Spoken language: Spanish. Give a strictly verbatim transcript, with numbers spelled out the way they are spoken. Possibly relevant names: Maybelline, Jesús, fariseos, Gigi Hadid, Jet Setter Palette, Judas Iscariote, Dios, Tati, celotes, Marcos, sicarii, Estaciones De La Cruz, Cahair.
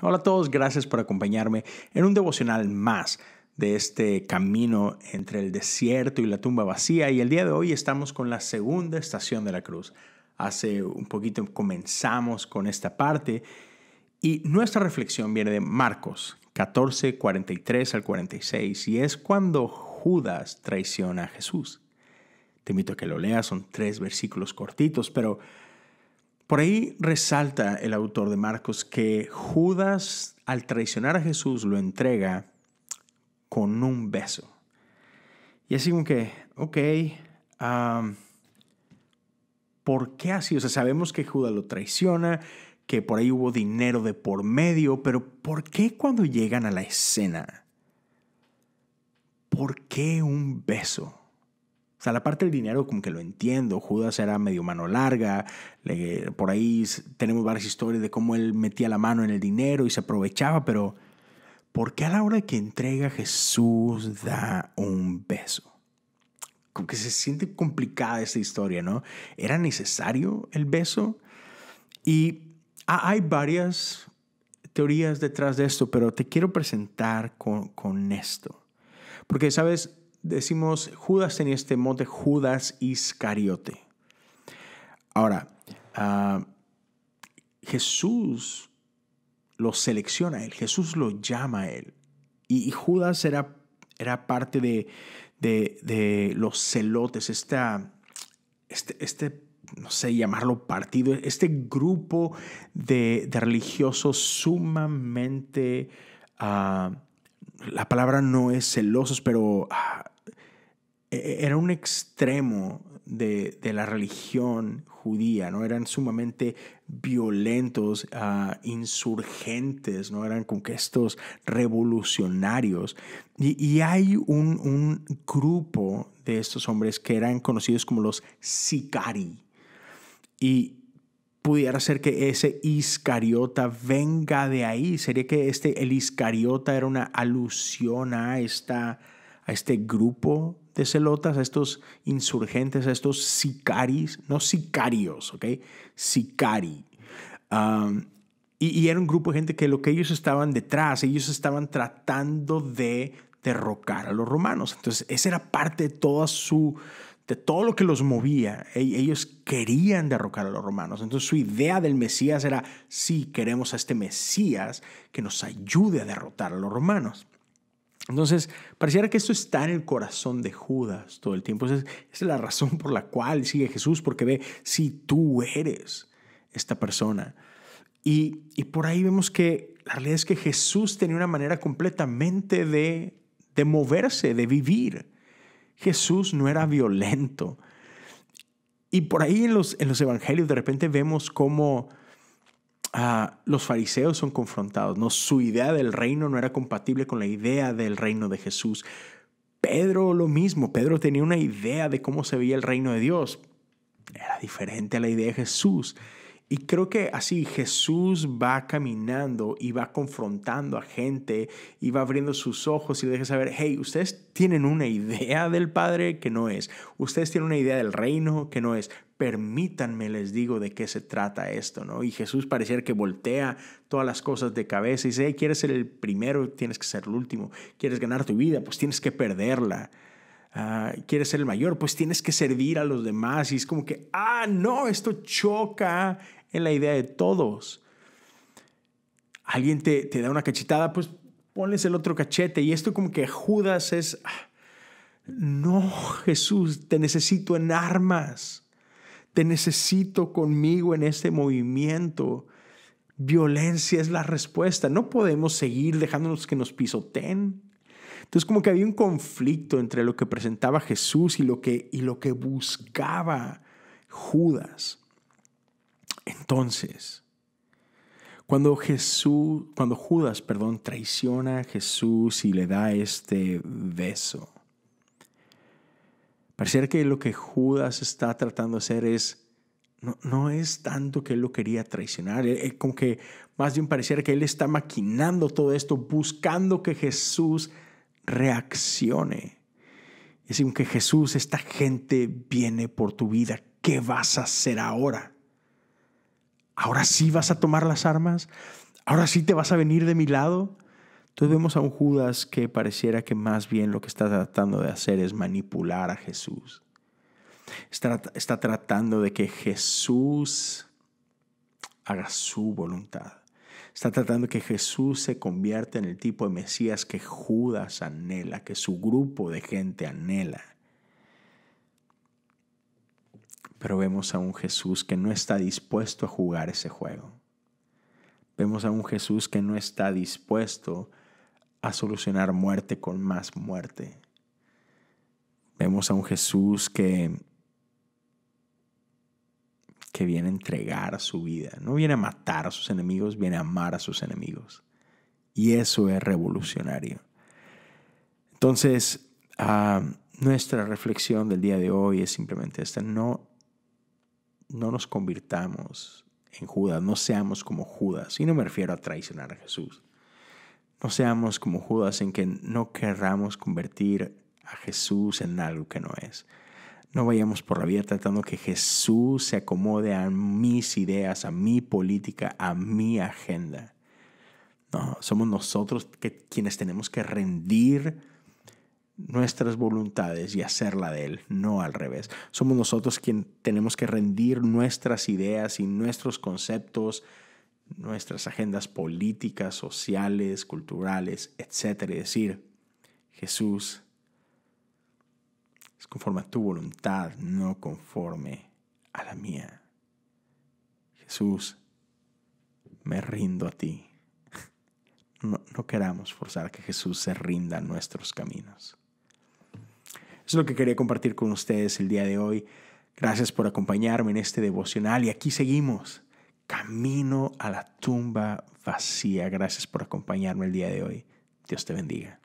Hola a todos, gracias por acompañarme en un devocional más de este camino entre el desierto y la tumba vacía, y el día de hoy estamos con la segunda estación de la cruz. Hace un poquito comenzamos con esta parte y nuestra reflexión viene de Marcos catorce, cuarenta y tres al cuarenta y seis, y es cuando Judas traiciona a Jesús. Te invito a que lo leas, son tres versículos cortitos, pero por ahí resalta el autor de Marcos que Judas, al traicionar a Jesús, lo entrega con un beso. Y así como que, ok, um, ¿por qué así? O sea, sabemos que Judas lo traiciona, que por ahí hubo dinero de por medio, pero ¿por qué cuando llegan a la escena? ¿Por qué un beso? O sea, la parte del dinero como que lo entiendo. Judas era medio mano larga. Le, por ahí tenemos varias historias de cómo él metía la mano en el dinero y se aprovechaba. Pero ¿por qué a la hora que entrega Jesús da un beso? Como que se siente complicada esta historia, ¿no? ¿Era necesario el beso? Y ah, hay varias teorías detrás de esto, pero te quiero presentar con, con esto. Porque, ¿sabes? Decimos, Judas tenía este mote, Judas Iscariote. Ahora, uh, Jesús lo selecciona a él, Jesús lo llama a él. Y, y Judas era, era parte de, de, de los celotes, esta, este, este, no sé llamarlo partido, este grupo de, de religiosos sumamente... Uh, la palabra no es celosos, pero ah, era un extremo de, de la religión judía, ¿no? Eran sumamente violentos, ah, insurgentes, ¿no? Eran como que estos revolucionarios. Y, y hay un, un grupo de estos hombres que eran conocidos como los sicarii. Y pudiera ser que ese Iscariota venga de ahí. Sería que este, el Iscariota era una alusión a, esta, a este grupo de celotas, a estos insurgentes, a estos sicaris, no sicarios, ¿ok? Sicari. Um, y, y era un grupo de gente que lo que ellos estaban detrás, ellos estaban tratando de derrocar a los romanos. Entonces, esa era parte de toda su... de todo lo que los movía. Ellos querían derrocar a los romanos. Entonces su idea del Mesías era, sí, queremos a este Mesías que nos ayude a derrotar a los romanos. Entonces, pareciera que esto está en el corazón de Judas todo el tiempo. Entonces, esa es la razón por la cual sigue Jesús, porque ve, sí, tú eres esta persona. Y, y por ahí vemos que la realidad es que Jesús tenía una manera completamente de, de moverse, de vivir. Jesús no era violento. Y por ahí en los, en los evangelios de repente vemos cómo uh, los fariseos son confrontados, ¿no? Su idea del reino no era compatible con la idea del reino de Jesús. Pedro lo mismo. Pedro tenía una idea de cómo se veía el reino de Dios. Era diferente a la idea de Jesús. Y creo que así Jesús va caminando y va confrontando a gente y va abriendo sus ojos y le deja saber, hey, ustedes tienen una idea del Padre que no es. Ustedes tienen una idea del reino que no es. Permítanme, les digo, de qué se trata esto, ¿no? Y Jesús pareciera que voltea todas las cosas de cabeza y dice, hey, quieres ser el primero, tienes que ser el último. Quieres ganar tu vida, pues tienes que perderla. Uh, quieres ser el mayor, pues tienes que servir a los demás. Y es como que, ah, no, esto choca en la idea de todos. Alguien te, te da una cachetada, pues ponles el otro cachete. Y esto como que Judas es, ah, no, Jesús, te necesito en armas. Te necesito conmigo en este movimiento. Violencia es la respuesta. No podemos seguir dejándonos que nos pisoteen. Entonces como que había un conflicto entre lo que presentaba Jesús y lo que, y lo que buscaba Judas. Entonces, cuando, Jesús, cuando Judas perdón, traiciona a Jesús y le da este beso, pareciera que lo que Judas está tratando de hacer es, no, no es tanto que él lo quería traicionar, como que más bien pareciera que él está maquinando todo esto, buscando que Jesús reaccione. Es decir, que Jesús, esta gente viene por tu vida, ¿qué vas a hacer ahora? ¿Ahora sí vas a tomar las armas? ahora sí te vas a venir de mi lado. Entonces vemos a un Judas que pareciera que más bien lo que está tratando de hacer es manipular a Jesús. Está, está tratando de que Jesús haga su voluntad. Está tratando de que Jesús se convierta en el tipo de Mesías que Judas anhela, que su grupo de gente anhela. Pero vemos a un Jesús que no está dispuesto a jugar ese juego. Vemos a un Jesús que no está dispuesto a solucionar muerte con más muerte. Vemos a un Jesús que, que viene a entregar su vida. No viene a matar a sus enemigos, viene a amar a sus enemigos. Y eso es revolucionario. Entonces, uh, nuestra reflexión del día de hoy es simplemente esta. No, no nos convirtamos en Judas, no seamos como Judas. Y no me refiero a traicionar a Jesús. No seamos como Judas en que no querramos convertir a Jesús en algo que no es. No vayamos por la vida tratando que Jesús se acomode a mis ideas, a mi política, a mi agenda. No, somos nosotros que, quienes tenemos que rendir nuestras voluntades y hacerla de Él, no al revés. Somos nosotros quienes tenemos que rendir nuestras ideas y nuestros conceptos, nuestras agendas políticas, sociales, culturales, etcétera. Y decir, Jesús, es conforme a tu voluntad, no conforme a la mía. Jesús, me rindo a ti. No, no queramos forzar que Jesús se rinda a nuestros caminos. Eso es lo que quería compartir con ustedes el día de hoy. Gracias por acompañarme en este devocional. Y aquí seguimos, camino a la tumba vacía. Gracias por acompañarme el día de hoy. Dios te bendiga.